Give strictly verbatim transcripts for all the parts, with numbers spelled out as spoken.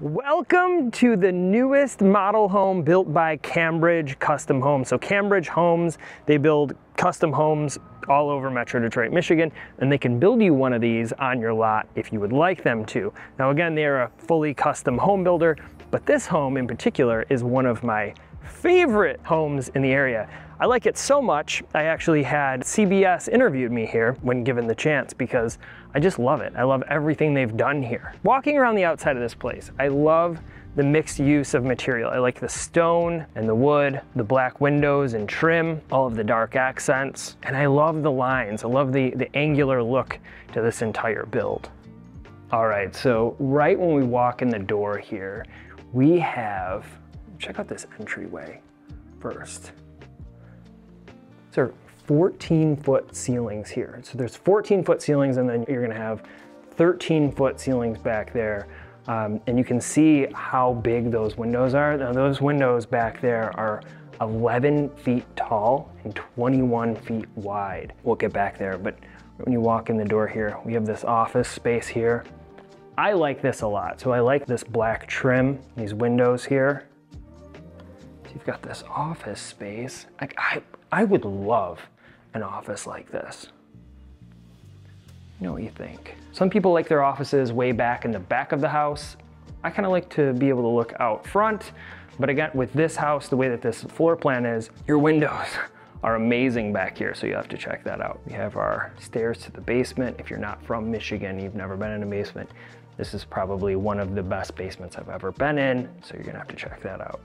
Welcome to the newest model home built by Cambridge Custom Homes. So Cambridge Homes, they build custom homes all over Metro Detroit, Michigan, and they can build you one of these on your lot if you would like them to. Now again, they're a fully custom home builder, but this home in particular is one of my favorite homes in the area. I like it so much, I actually had C B S interviewed me here when given the chance because I just love it. I love everything they've done here. Walking around the outside of this place, I love the mixed use of material. I like the stone and the wood, the black windows and trim, all of the dark accents, and I love the lines. I love the, the angular look to this entire build. All right, so right when we walk in the door here, we have check out this entryway first. So fourteen foot ceilings here. So there's fourteen foot ceilings, and then you're gonna have thirteen foot ceilings back there. Um, and you can see how big those windows are. Now those windows back there are eleven feet tall and twenty-one feet wide. We'll get back there, but when you walk in the door here, we have this office space here. I like this a lot. So I like this black trim, these windows here. You've got this office space. I, I, I would love an office like this. You know what you think. Some people like their offices way back in the back of the house. I kind of like to be able to look out front, but again, with this house, the way that this floor plan is, your windows are amazing back here, so you have to check that out. We have our stairs to the basement. If you're not from Michigan, you've never been in a basement, this is probably one of the best basements I've ever been in, so you're gonna have to check that out.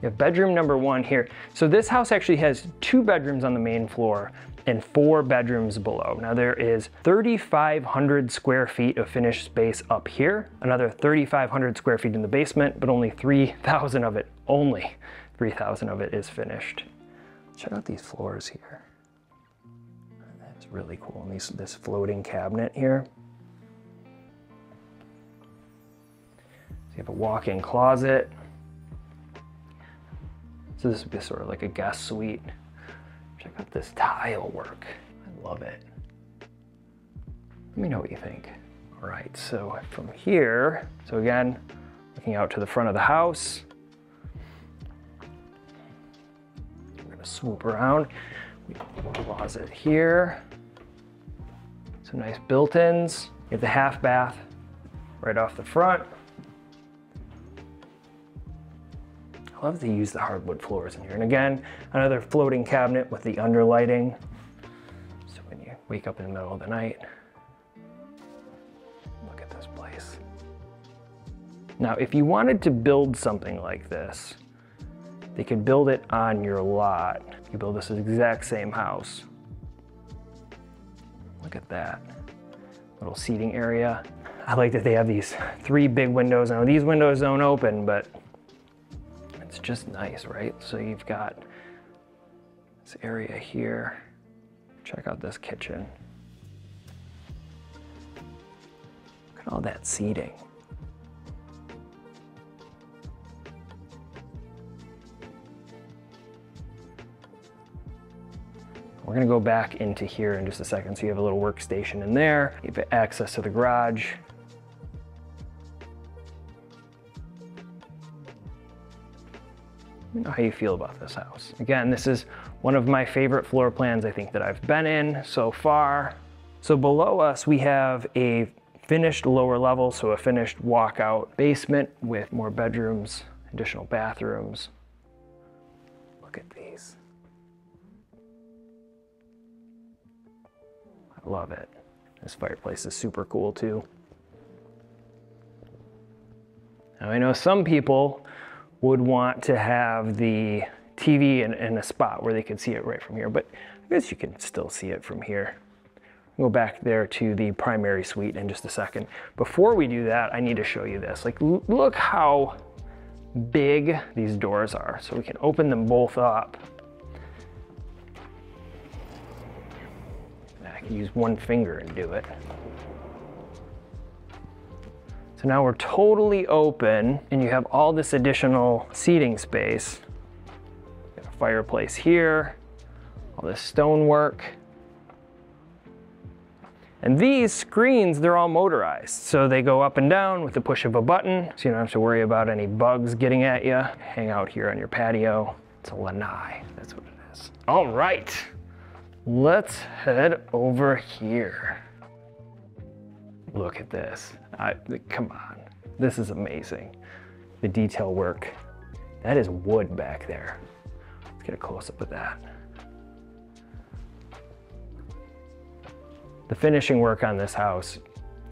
You have bedroom number one here. So this house actually has two bedrooms on the main floor and four bedrooms below. Now there is thirty-five hundred square feet of finished space up here, another thirty-five hundred square feet in the basement, but only three thousand of it, only three thousand of it is finished. Check out these floors here. That's really cool. And these, this floating cabinet here. So you have a walk-in closet. So this would be sort of like a guest suite. Check out this tile work. I love it. Let me know what you think. All right, so from here, so again, looking out to the front of the house. We're gonna swoop around. We have a closet here. Some nice built-ins. You have the half bath right off the front. I love to use the hardwood floors in here. And again, another floating cabinet with the underlighting. So when you wake up in the middle of the night, look at this place. Now, if you wanted to build something like this, they could build it on your lot. You build this exact same house. Look at that little seating area. I like that they have these three big windows. Now these windows don't open, but it's just nice, right? So you've got this area here. Check out this kitchen. Look at all that seating. We're gonna go back into here in just a second. So you have a little workstation in there. You have access to the garage. Know how you feel about this house. Again, this is one of my favorite floor plans I think that I've been in so far. So below us we have a finished lower level, so a finished walkout basement with more bedrooms, additional bathrooms. Look at these. I love it. This fireplace is super cool too. Now I know some people would want to have the T V in, in a spot where they could see it right from here, but I guess you can still see it from here. We'll go back there to the primary suite in just a second. Before we do that, I need to show you this. Like, look how big these doors are. So we can open them both up. I can use one finger and do it. So now we're totally open and you have all this additional seating space. Got a fireplace here, all this stonework. And these screens, they're all motorized, so they go up and down with the push of a button, so you don't have to worry about any bugs getting at you. Hang out here on your patio. It's a lanai, that's what it is. All right, let's head over here. Look at this, I, come on. This is amazing. The detail work. That is wood back there. Let's get a close-up of that. The finishing work on this house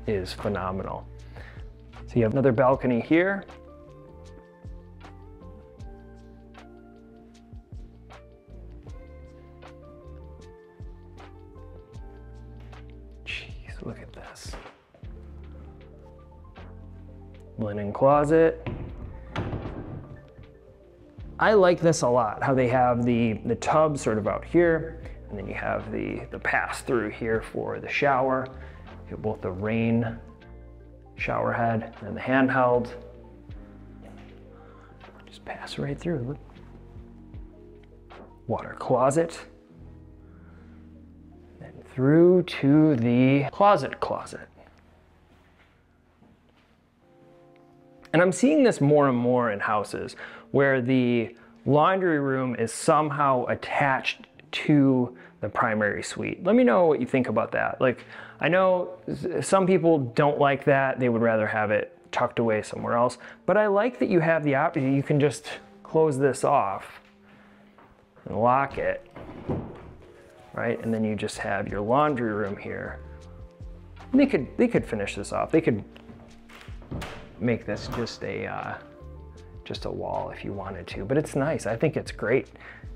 is phenomenal. So you have another balcony here. Jeez, look at this. Linen closet. I like this a lot, how they have the, the tub sort of out here, and then you have the, the pass through here for the shower. You have both the rain shower head and the handheld. Just pass right through. Water closet. And through to the closet closet. And I'm seeing this more and more in houses where the laundry room is somehow attached to the primary suite. Let me know what you think about that. Like, I know some people don't like that. They would rather have it tucked away somewhere else, but I like that you have the option. You can just close this off and lock it, right? And then you just have your laundry room here. And they could, they could finish this off. They could make this just a, uh, just a wall if you wanted to, but it's nice. I think it's great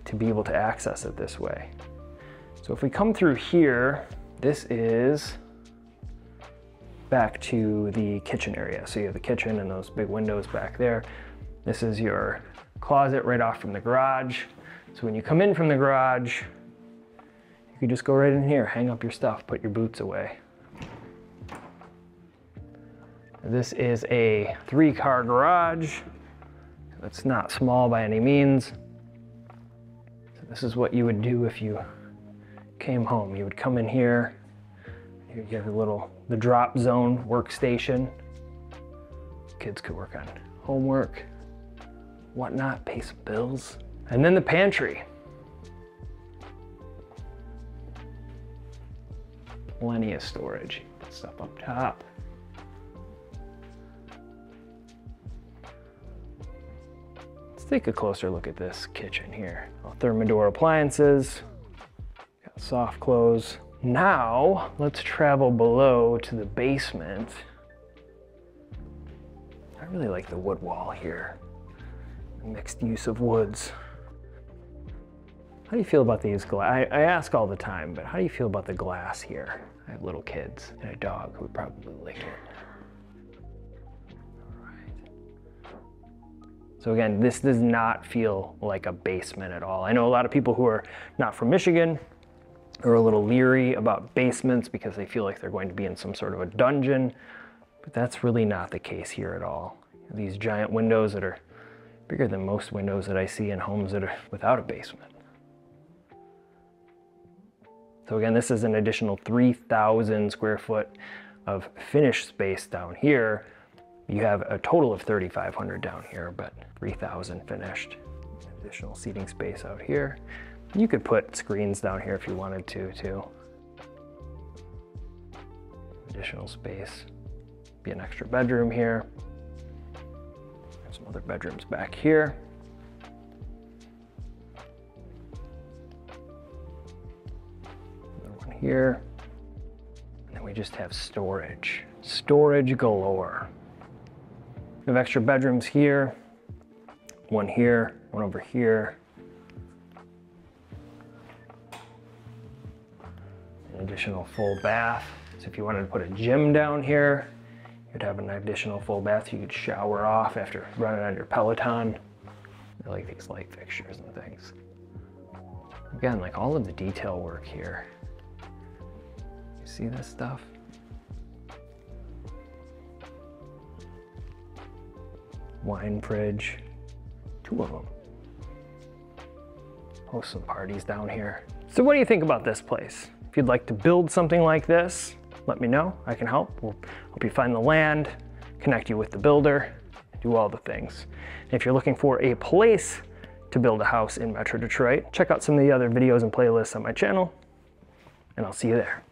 to be able to access it this way. So if we come through here, this is back to the kitchen area. So you have the kitchen and those big windows back there. This is your closet right off from the garage. So when you come in from the garage, you can just go right in here, hang up your stuff, put your boots away. This is a three-car garage. It's not small by any means. So this is what you would do if you came home. You would come in here, you get a little, the drop zone workstation. Kids could work on homework, whatnot, pay some bills. And then the pantry. Plenty of storage, put stuff up top. Take a closer look at this kitchen here. All Thermador appliances, got soft clothes. Now, let's travel below to the basement. I really like the wood wall here. The mixed use of woods. How do you feel about these glass? I, I ask all the time, but how do you feel about the glass here? I have little kids and a dog who would probably lick it. So again, this does not feel like a basement at all. I know a lot of people who are not from Michigan are a little leery about basements because they feel like they're going to be in some sort of a dungeon, but that's really not the case here at all. These giant windows that are bigger than most windows that I see in homes that are without a basement. So again, this is an additional three thousand square foot of finished space down here. You have a total of thirty-five hundred down here, but three thousand finished. Additional seating space out here. You could put screens down here if you wanted to, too. Additional space. Be an extra bedroom here. There's some other bedrooms back here. Another one here. And then we just have storage. Storage galore. We have extra bedrooms here, one here, one over here. An additional full bath. So if you wanted to put a gym down here, you'd have an additional full bath. You could shower off after running on your Peloton. I like these light fixtures and things. Again, like all of the detail work here. You see this stuff? Wine fridge, two of them. Host some parties down here. So what do you think about this place? If you'd like to build something like this, let me know. I can help. We'll help you find the land, connect you with the builder, do all the things. And if you're looking for a place to build a house in Metro Detroit, check out some of the other videos and playlists on my channel, and I'll see you there.